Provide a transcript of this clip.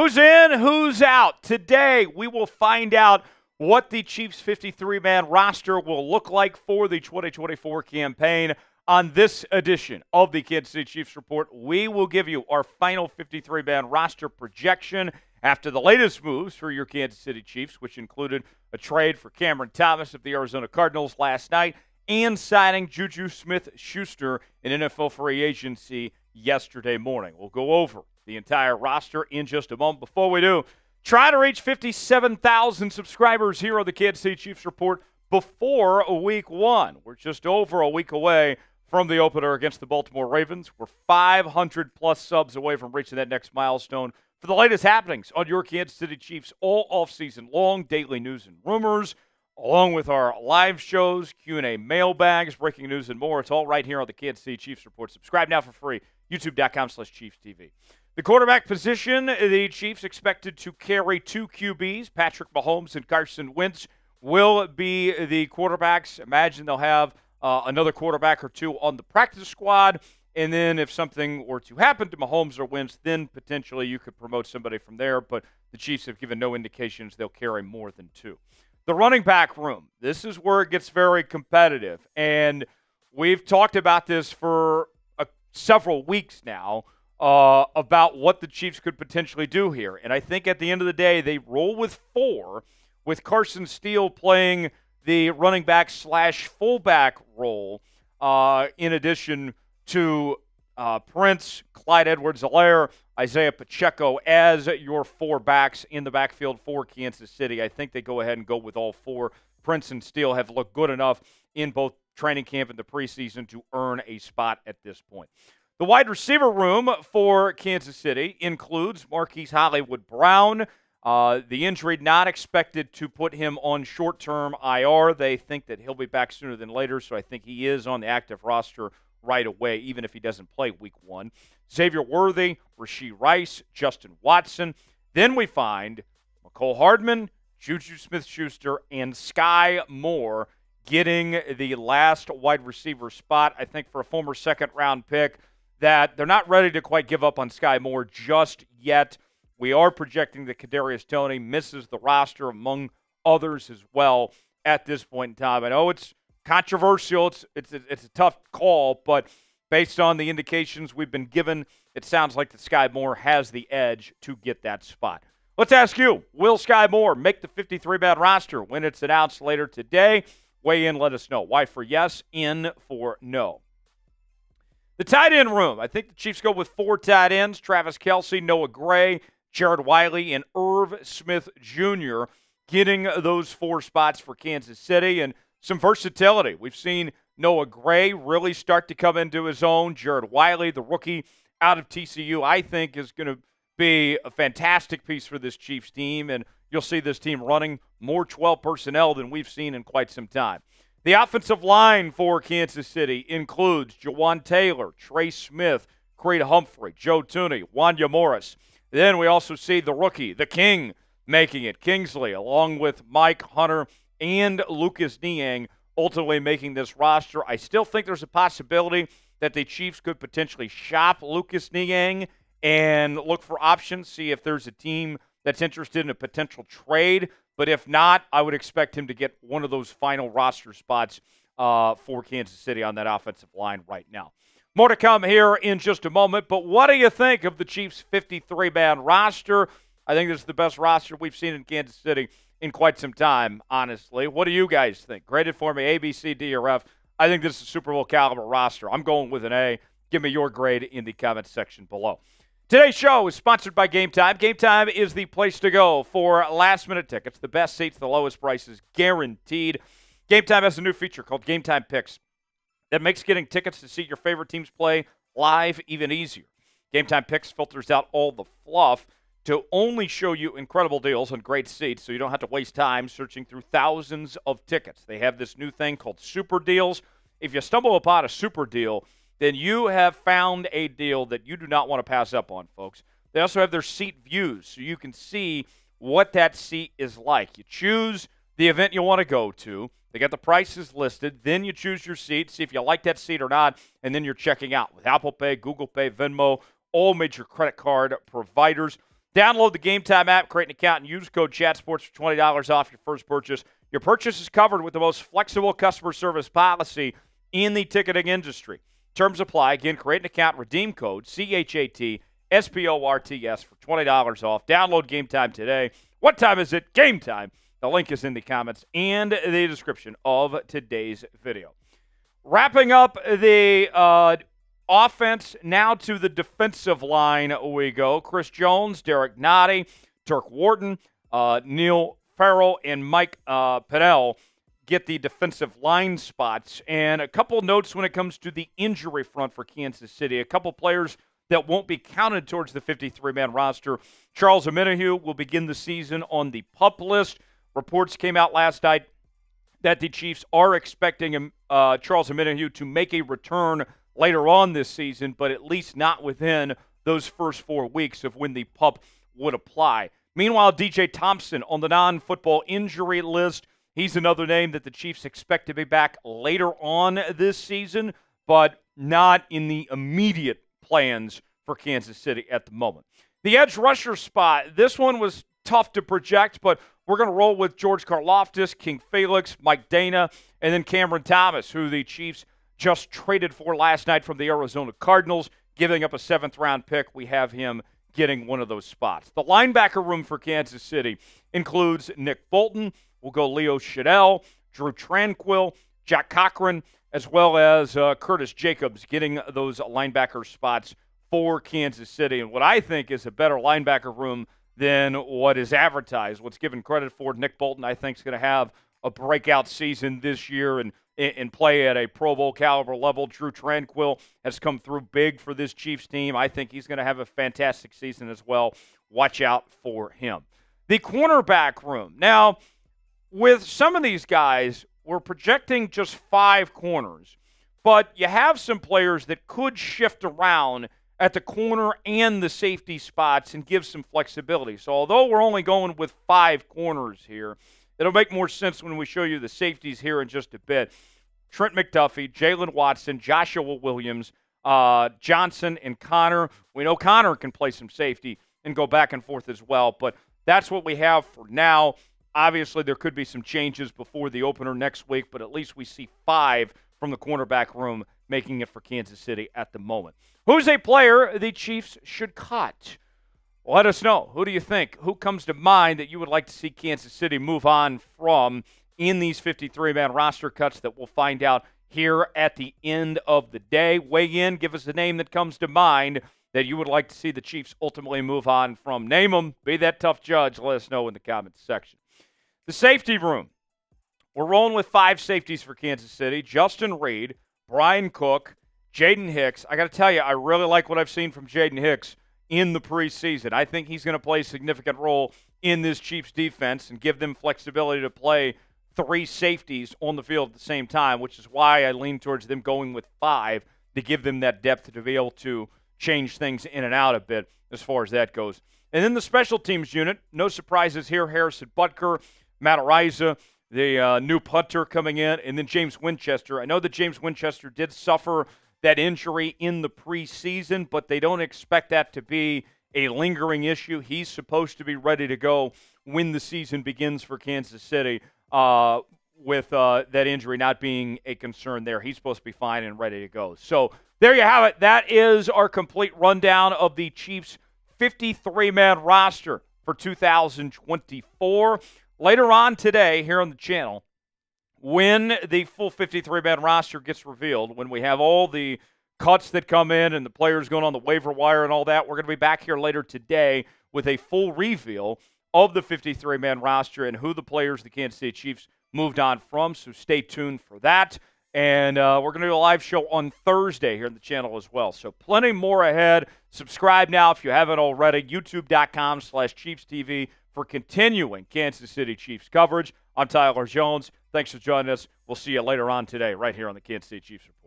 Who's in, who's out? Today, we will find out what the Chiefs' 53-man roster will look like for the 2024 campaign. On this edition of the Kansas City Chiefs Report, we will give you our final 53-man roster projection after the latest moves for your Kansas City Chiefs, which included a trade for Cameron Thomas of the Arizona Cardinals last night and signing Juju Smith-Schuster in NFL free agency yesterday morning. We'll go over the entire roster in just a moment. Before we do, try to reach 57,000 subscribers here on the Kansas City Chiefs Report before Week 1. We're just over a week away from the opener against the Baltimore Ravens. We're 500-plus subs away from reaching that next milestone. For the latest happenings on your Kansas City Chiefs all offseason long, daily news and rumors, along with our live shows, Q&A mailbags, breaking news, and more, it's all right here on the Kansas City Chiefs Report. Subscribe now for free, youtube.com/ChiefsTV. The quarterback position, the Chiefs expected to carry two QBs. Patrick Mahomes and Carson Wentz will be the quarterbacks. Imagine they'll have another quarterback or two on the practice squad, and then if something were to happen to Mahomes or Wentz, then potentially you could promote somebody from there, but the Chiefs have given no indications they'll carry more than two. The running back room, this is where it gets very competitive, and we've talked about this for several weeks now about what the Chiefs could potentially do here, and I think at the end of the day, they roll with four, with Carson Steele playing the running back / fullback role, in addition to Prince, Clyde Edwards-Helaire, Isaiah Pacheco as your four backs in the backfield for Kansas City. I think they go ahead and go with all four. Prince and Steele have looked good enough in both training camp and the preseason to earn a spot at this point. The wide receiver room for Kansas City includes Marquise Hollywood Brown. The injury not expected to put him on short-term IR. They think that he'll be back sooner than later, so I think he is on the active roster right away, even if he doesn't play Week 1. Xavier Worthy, Rashee Rice, Justin Watson. Then we find Mecole Hardman, Juju Smith-Schuster, and Skyy Moore getting the last wide receiver spot. I think for a former second-round pick that they're not ready to quite give up on Skyy Moore just yet. We are projecting that Kadarius Toney misses the roster, among others as well, at this point in time. I know it's controversial. It's a tough call, but based on the indications we've been given, it sounds like that Skyy Moore has the edge to get that spot. Let's ask you, will Skyy Moore make the 53-man roster when it's announced later today? Weigh in, let us know. Y for yes, N for no. The tight end room, I think the Chiefs go with four tight ends, Travis Kelce, Noah Gray, Jared Wiley, and Irv Smith Jr. getting those four spots for Kansas City and some versatility. We've seen Noah Gray really start to come into his own. Jared Wiley, the rookie out of TCU, I think is going to be a fantastic piece for this Chiefs team, and you'll see this team running more 12 personnel than we've seen in quite some time. The offensive line for Kansas City includes Jawaan Taylor, Trey Smith, Creed Humphrey, Joe Thuney, Wanya Morris. Then we also see the rookie, the King, making it. Kingsley, along with Mike Hunter and Lucas Niang, ultimately making this roster. I still think there's a possibility that the Chiefs could potentially shop Lucas Niang and look for options, see if there's a team that's interested in a potential trade. But if not, I would expect him to get one of those final roster spots for Kansas City on that offensive line right now. More to come here in just a moment, but what do you think of the Chiefs' 53-man roster? I think this is the best roster we've seen in Kansas City in quite some time, honestly. What do you guys think? Grade it for me, A, B, C, D, or F. I think this is a Super Bowl caliber roster. I'm going with an A. Give me your grade in the comments section below. Today's show is sponsored by Game Time. Game Time is the place to go for last-minute tickets. The best seats, the lowest prices, guaranteed. Game Time has a new feature called Game Time Picks that makes getting tickets to see your favorite teams play live even easier. Game Time Picks filters out all the fluff to only show you incredible deals on great seats, so you don't have to waste time searching through thousands of tickets. They have this new thing called Super Deals. If you stumble upon a Super Deal, then you have found a deal that you do not want to pass up on, folks. They also have their seat views, so you can see what that seat is like. You choose the event you want to go to. They got the prices listed. Then you choose your seat, see if you like that seat or not, and then you're checking out with Apple Pay, Google Pay, Venmo, all major credit card providers. Download the Game Time app, create an account, and use code ChatSports for $20 off your first purchase. Your purchase is covered with the most flexible customer service policy in the ticketing industry. Terms apply. Again, create an account, redeem code CHATSPORTS for $20 off. Download Game Time today. What time is it? Game time. The link is in the comments and the description of today's video. Wrapping up the offense, now to the defensive line we go. Chris Jones, Derek Nottie, Turk Wharton, Neil Farrell, and Mike Pinnell get the defensive line spots. And a couple notes when it comes to the injury front for Kansas City. A couple players that won't be counted towards the 53-man roster. Charles Omenihu will begin the season on the PUP list. Reports came out last night that the Chiefs are expecting Charles Omenihu to make a return later on this season, but at least not within those first 4 weeks of when the PUP would apply. Meanwhile, DJ Thompson on the non-football injury list. He's another name that the Chiefs expect to be back later on this season, but not in the immediate plans for Kansas City at the moment. The edge rusher spot, this one was tough to project, but we're going to roll with George Karlaftis, King Felix, Mike Dana, and then Cameron Thomas, who the Chiefs just traded for last night from the Arizona Cardinals, giving up a seventh-round pick. We have him getting one of those spots. The linebacker room for Kansas City includes Nick Bolton. We'll go Leo Chanel, Drue Tranquill, Jack Cochran, as well as Curtis Jacobs getting those linebacker spots for Kansas City. And what I think is a better linebacker room than what is advertised. What's given credit for, Nick Bolton, I think, is going to have a breakout season this year and play at a Pro Bowl caliber level. Drue Tranquill has come through big for this Chiefs team. I think he's going to have a fantastic season as well. Watch out for him. The cornerback room. Now, with some of these guys, we're projecting just 5 corners, but you have some players that could shift around at the corner and the safety spots and give some flexibility. So although we're only going with 5 corners here, it'll make more sense when we show you the safeties here in just a bit. Trent McDuffie, Jalen Watson, Joshua Williams, Johnson, and Connor. We know Connor can play some safety and go back and forth as well, but that's what we have for now. Obviously, there could be some changes before the opener next week, but at least we see 5 from the cornerback room, making it for Kansas City at the moment. Who's a player the Chiefs should cut? Let us know. Who do you think? Who comes to mind that you would like to see Kansas City move on from in these 53-man roster cuts that we'll find out here at the end of the day? Weigh in. Give us a name that comes to mind that you would like to see the Chiefs ultimately move on from. Name them. Be that tough judge. Let us know in the comments section. The safety room. We're rolling with 5 safeties for Kansas City. Justin Reed, Brian Cook, Jaden Hicks. I got to tell you, I really like what I've seen from Jaden Hicks in the preseason. I think he's going to play a significant role in this Chiefs defense and give them flexibility to play 3 safeties on the field at the same time, which is why I lean towards them going with 5 to give them that depth to be able to change things in and out a bit as far as that goes. And then the special teams unit, no surprises here. Harrison Butker, Matt Ariza, the new punter coming in, and then James Winchester. I know that James Winchester did suffer that injury in the preseason, but they don't expect that to be a lingering issue. He's supposed to be ready to go when the season begins for Kansas City with that injury not being a concern there. He's supposed to be fine and ready to go. So there you have it. That is our complete rundown of the Chiefs' 53-man roster for 2024. Later on today, here on the channel, when the full 53-man roster gets revealed, when we have all the cuts that come in and the players going on the waiver wire and all that, we're going to be back here later today with a full reveal of the 53-man roster and who the players the Kansas City Chiefs moved on from, so stay tuned for that. And we're going to do a live show on Thursday here on the channel as well. So plenty more ahead. Subscribe now if you haven't already, youtube.com/ChiefsTV. For continuing Kansas City Chiefs coverage, I'm Tyler Jones. Thanks for joining us. We'll see you later on today right here on the Kansas City Chiefs Report.